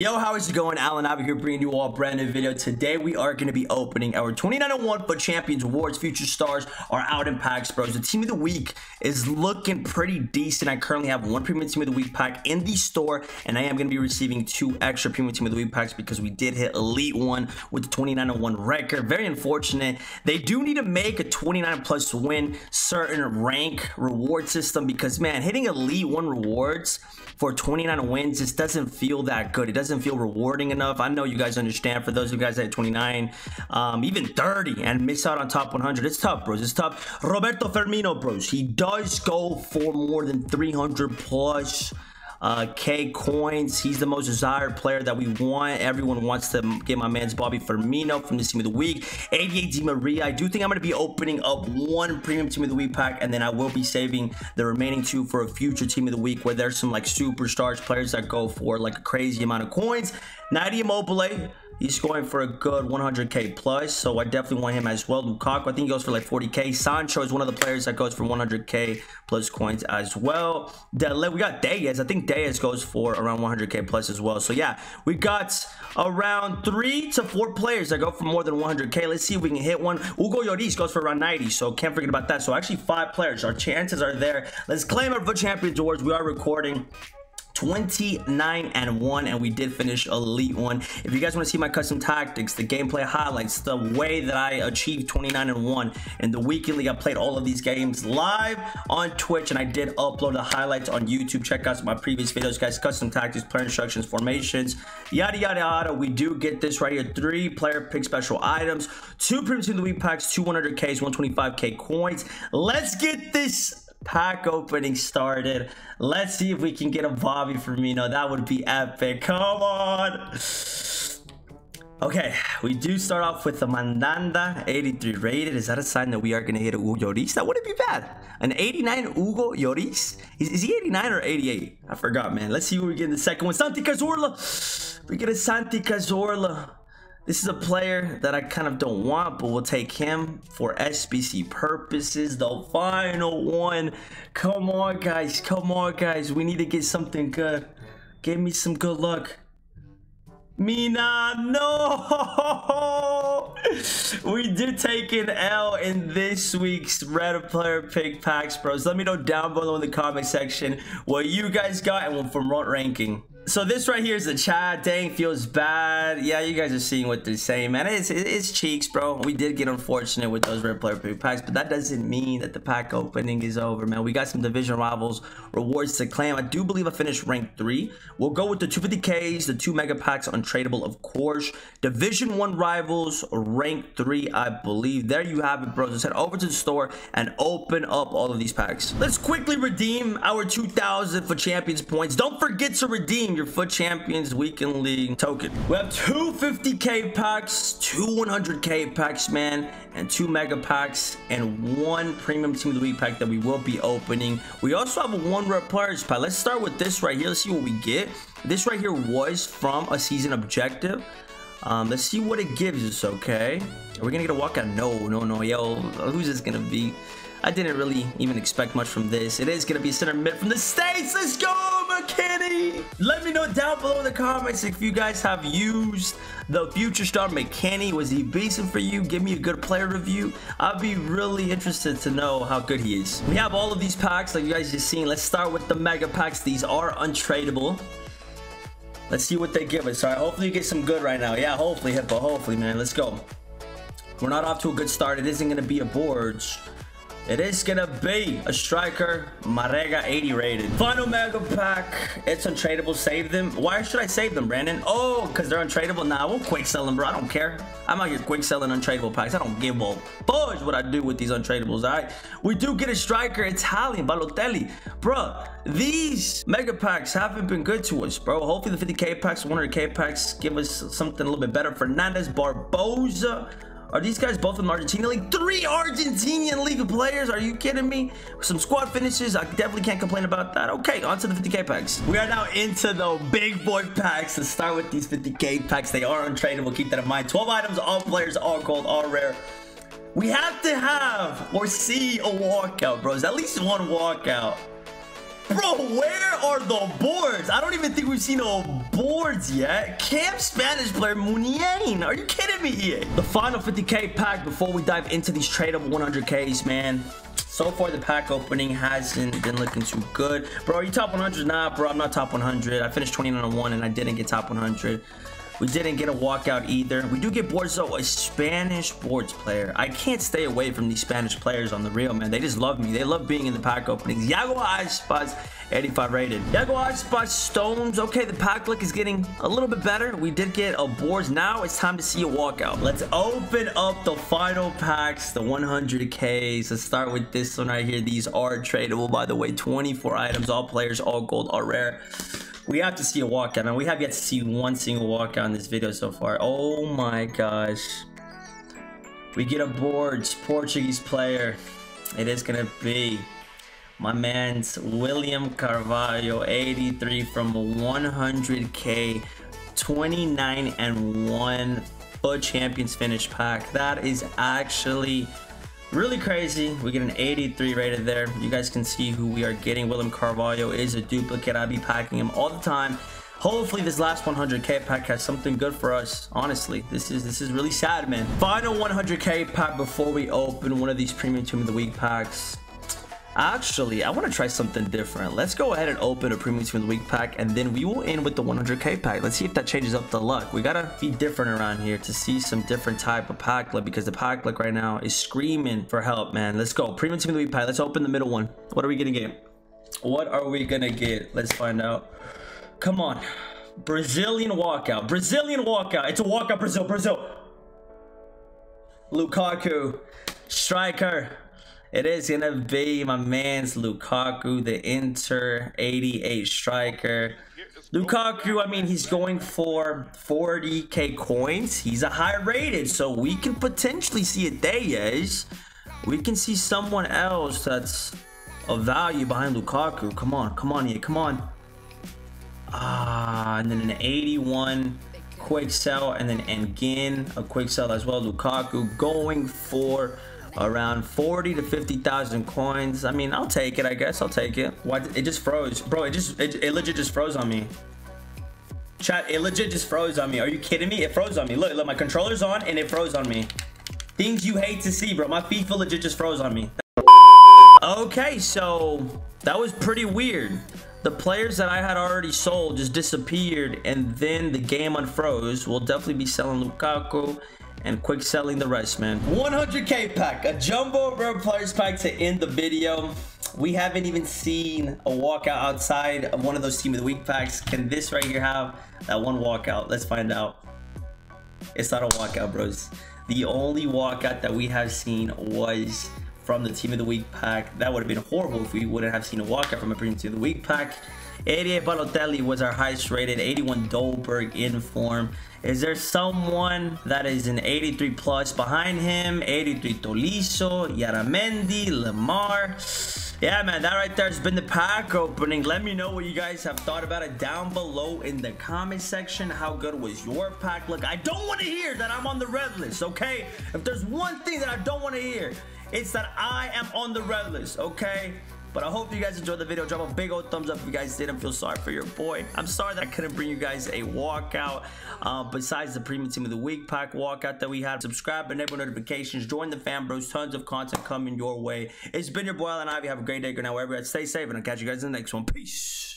Yo, how is it going? Alan Ivey here, bringing you all a brand new video. Today we are going to be opening our 2019-01 FUT Champions Awards. Future stars are out in packs, bros. The team of the week is looking pretty decent. I currently have one premium team of the week pack in the store, and I am going to be receiving two extra premium team of the week packs because we did hit elite one with the 2019-01 record. Very unfortunate. They do need to make a 29 plus win certain rank reward system because, man, hitting elite one rewards for 29 wins just doesn't feel that good. It doesn't feel rewarding enough. I know you guys understand. For those of you guys at 29, even 30, and miss out on top 100, it's tough, bros. It's tough. Roberto Firmino, bros, he does go for more than 300 plus K coins. He's the most desired player that we want. Everyone wants to get my man's Bobby Firmino from the team of the week. 88 Di Maria. I do think I'm going to be opening up one premium team of the week pack, and then I will be saving the remaining two for a future team of the week where there's some like superstars players that go for like a crazy amount of coins. 90 Immobile. He's going for a good 100k plus, so I definitely want him as well. Lukaku, I think he goes for like 40k. Sancho is one of the players that goes for 100k plus coins as well. We got Diaz. I think Diaz goes for around 100k plus as well. So yeah, we got around 3 to 4 players that go for more than 100k. Let's see if we can hit one. Hugo Lloris goes for around 90, so can't forget about that. So actually 5 players. Our chances are there. Let's claim our FUT Champions Awards. We are recording 29-1, and we did finish elite one. If you guys want to see my custom tactics, the gameplay highlights, the way that I achieved 29-1 in the weekend league, I played all of these games live on Twitch, and I did upload the highlights on YouTube. Check out my previous videos, guys. Custom tactics, player instructions, formations, yada yada yada. We do get this right here. 3 player pick special items, 2 premium team of the week packs, 2 100ks, 125k coins. Let's get this pack opening started. Let's see if we can get a Bobby Firmino. That would be epic. Come on. Okay, we do start off with the Mandanda, 83 rated. Is that a sign that we are going to hit a Hugo Lloris? That wouldn't be bad. An 89 Hugo Lloris. Is he 89 or 88? I forgot, man. Let's see who we get in the second one. Santi Cazorla. We get a Santi Cazorla. This is a player that I kind of don't want, but we'll take him for SBC purposes. The final one. Come on, guys. Come on, guys. We need to get something good. Give me some good luck. Mina, no! We did take an L in this week's Red Player Pick Packs, bros. Let me know down below in the comment section what you guys got and from what ranking. So this right here is the chat. Dang, feels bad. Yeah, you guys are seeing what they're saying, man. It's cheeks, bro. We did get unfortunate with those Red Player Pick Packs, but that doesn't mean that the pack opening is over, man. We got some division rivals rewards to claim. I do believe I finished rank 3. We'll go with the 250Ks, the 2 mega packs, untradeable, of course. Division 1 rivals, rank 3, I believe. There you have it, bros. Let's head over to the store and open up all of these packs. Let's quickly redeem our 2,000 FUT Champions points. Don't forget to redeem your FUT Champions Weekend League token. We have 2 50k packs, 2 100k packs, man, and 2 mega packs, and 1 premium team of the week pack that we will be opening. We also have a 1 rare players pack. Let's start with this right here. Let's see what we get. This right here was from a season objective. Let's see what it gives us. Okay, are we gonna get a walkout? No. Yo, who's this gonna be? I didn't really even expect much from this. It is gonna be center mid from the States. Let's go, McKinney. Let me know down below in the comments if you guys have used the future star McKinney. Was he decent for you? Give me a good player review. I'd be really interested to know how good he is. We have all of these packs like you guys just seen. Let's start with the mega packs. These are untradeable. Let's see what they give us. All right, hopefully you get some good right now. Yeah, hopefully, Hippo, hopefully, man. Let's go. We're not off to a good start. It isn't gonna be a boards. It is gonna be a striker, Marega, 80 rated. Final mega pack. It's untradeable. Save them. Why should I save them, Brandon? Oh, because they're untradeable. Nah, we'll quick sell them, bro. I don't care. I'm out here quick selling untradeable packs. I don't give a fudge what I do with these untradeables. All right, we do get a striker, Italian, Balotelli, bro. These mega packs haven't been good to us, bro. Hopefully the 50k packs, 100k packs give us something a little bit better. Fernandez, Barbosa. Are these guys both in the Argentina League? 3 Argentinian League players? Are you kidding me? Some squad finishes. I definitely can't complain about that. Okay, on to the 50k packs. We are now into the big boy packs. Let's start with these 50k packs. They are untradeable. Keep that in mind. 12 items, all players, all gold, all rare. We have to have or see a walkout, bros. At least one walkout. Bro, where are the boards? I don't even think we've seen no boards yet. Camp Spanish player Munien. Are you kidding me? The final 50K pack before we dive into these tradable 100Ks, man. So far, the pack opening hasn't been looking too good. Bro, are you top 100? Nah, bro, I'm not top 100. I finished 29-1 and I didn't get top 100. We didn't get a walkout either. We do get boards though, a Spanish boards player. I can't stay away from these Spanish players on the real, man. They just love me. They love being in the pack openings. Yago Ice spots, 85 rated. Yago Ice spots, stones. Okay, the pack look is getting a little bit better. We did get a boards. Now it's time to see a walkout. Let's open up the final packs, the 100Ks. Let's start with this one right here. These are tradable, by the way. 24 items, all players, all gold, all rare. We have to see a walkout, man. We have yet to see one single walkout in this video so far. Oh my gosh. We get a boards Portuguese player. It is gonna be my man's William Carvalho, 83 from 100K, 29-1 FUT Champions finish pack. That is actually really crazy. We get an 83 rated there. You guys can see who we are getting. William Carvalho is a duplicate. I'll be packing him all the time. Hopefully this last 100K pack has something good for us. Honestly, this is really sad, man. Final 100K pack before we open one of these premium team of the week packs. Actually, I want to try something different. Let's go ahead and open a premium team of the week pack, and then we will end with the 100K pack. Let's see if that changes up the luck. We gotta be different around here to see some different type of pack luck, because the pack luck right now is screaming for help, man. Let's go premium team of the week pack. Let's open the middle one. What are we gonna get? What are we gonna get? Let's find out. Come on, Brazilian walkout. Brazilian walkout. It's a walkout. Brazil. Brazil. Lukaku, striker. It is gonna be my man's Lukaku, the Inter 88 striker. Lukaku, I mean, he's going for 40K coins. He's a high rated, so we can potentially see a Dayes. We can see someone else that's of value behind Lukaku. Come on, come on here, come on. Ah, and then an 81 quick sell, and then again a quick sell as well. Lukaku going for around 40 to 50,000 coins. I mean, I'll take it, I guess. I'll take it. Why? It just froze. Bro, it legit just froze on me. Chat, it legit just froze on me. Are you kidding me? It froze on me. Look, my controller's on and it froze on me. Things you hate to see, bro. My FIFA legit just froze on me. Okay, so that was pretty weird. The players that I had already sold just disappeared, and then the game unfroze. We'll definitely be selling Lukaku and quick selling the rest, man. 100K pack, a jumbo rare players pack to end the video. We haven't even seen a walkout outside of one of those team of the week packs. Can this right here have that one walkout? Let's find out. It's not a walkout, bros. The only walkout that we have seen was from the team of the week pack. That would have been horrible if we wouldn't have seen a walkout from a premium team of the week pack. 88 Balotelli was our highest rated. 81 Dolberg in form. Is there someone that is an 83 plus behind him? 83 Tolisso, Yara Mendy, Lamar. Yeah, man, that right there has been the pack opening. Let me know what you guys have thought about it down below in the comment section. How good was your pack look? I don't want to hear that I'm on the red list, okay? If there's one thing that I don't want to hear, it's that I am on the red list, okay? But I hope you guys enjoyed the video. Drop a big old thumbs up if you guys did. I feel sorry for your boy. I'm sorry that I couldn't bring you guys a walkout besides the premium team of the week pack walkout that we had. Subscribe, enable notifications, join the fam bros. Tons of content coming your way. It's been your boy Alan Ivey. Have a great day. Go now wherever you are. Stay safe, and I'll catch you guys in the next one. Peace.